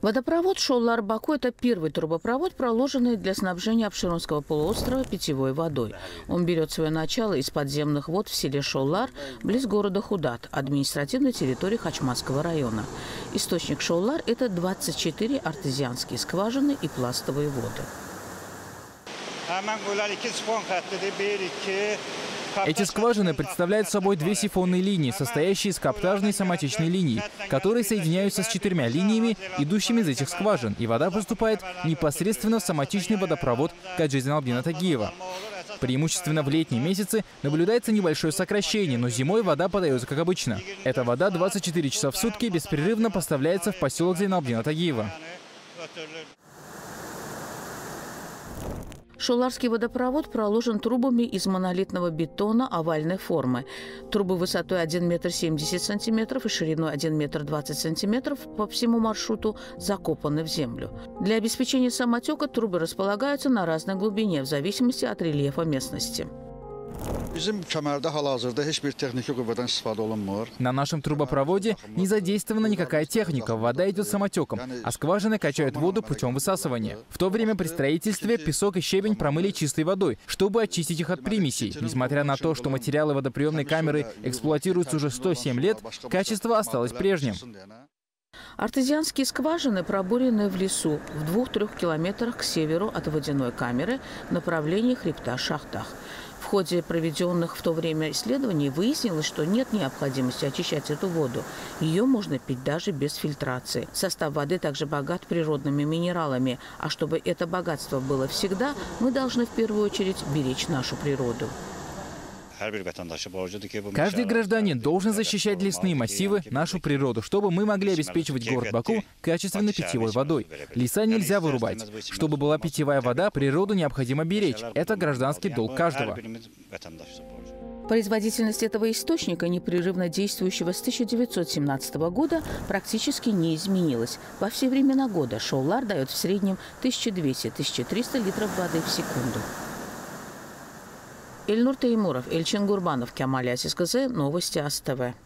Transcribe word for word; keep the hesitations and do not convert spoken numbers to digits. Водопровод Шоллар-Баку – это первый трубопровод, проложенный для снабжения Апшеронского полуострова питьевой водой. Он берет свое начало из подземных вод в селе Шоллар, близ города Худат, административной территории Хачмасского района. Источник Шоллар – это двадцать четыре артезианские скважины и пластовые воды. Эти скважины представляют собой две сифонные линии, состоящие из каптажной и самотечной линии, которые соединяются с четырьмя линиями, идущими из этих скважин, и вода поступает непосредственно в самотечный водопровод Гаджи Зейналабдина Тагиева. Преимущественно в летние месяцы наблюдается небольшое сокращение, но зимой вода подается как обычно. Эта вода двадцать четыре часа в сутки беспрерывно поставляется в поселок Зейналабдина Тагиева. Шолларский водопровод проложен трубами из монолитного бетона овальной формы. Трубы высотой один метр семьдесят сантиметров и шириной один метр двадцать сантиметров по всему маршруту закопаны в землю. Для обеспечения самотека трубы располагаются на разной глубине в зависимости от рельефа местности. На нашем трубопроводе не задействована никакая техника, вода идет самотеком, а скважины качают воду путем высасывания. В то время при строительстве песок и щебень промыли чистой водой, чтобы очистить их от примесей. Несмотря на то, что материалы водоприемной камеры эксплуатируются уже сто семь лет, качество осталось прежним. Артезианские скважины пробурены в лесу в двух-трех километрах к северу от водяной камеры в направлении хребта Шахтах. В ходе проведенных в то время исследований выяснилось, что нет необходимости очищать эту воду. Ее можно пить даже без фильтрации. Состав воды также богат природными минералами. А чтобы это богатство было всегда, мы должны в первую очередь беречь нашу природу. Каждый гражданин должен защищать лесные массивы, нашу природу, чтобы мы могли обеспечивать город Баку качественной питьевой водой. Леса нельзя вырубать. Чтобы была питьевая вода, природу необходимо беречь. Это гражданский долг каждого. Производительность этого источника, непрерывно действующего с тысяча девятьсот семнадцатого года, практически не изменилась. Во все времена года Шоллар дает в среднем тысяча двести — тысяча триста литров воды в секунду. Эльнур Таймуров, Эльчин Гурбанов, Кемаль Асисказе, новости АСТВ.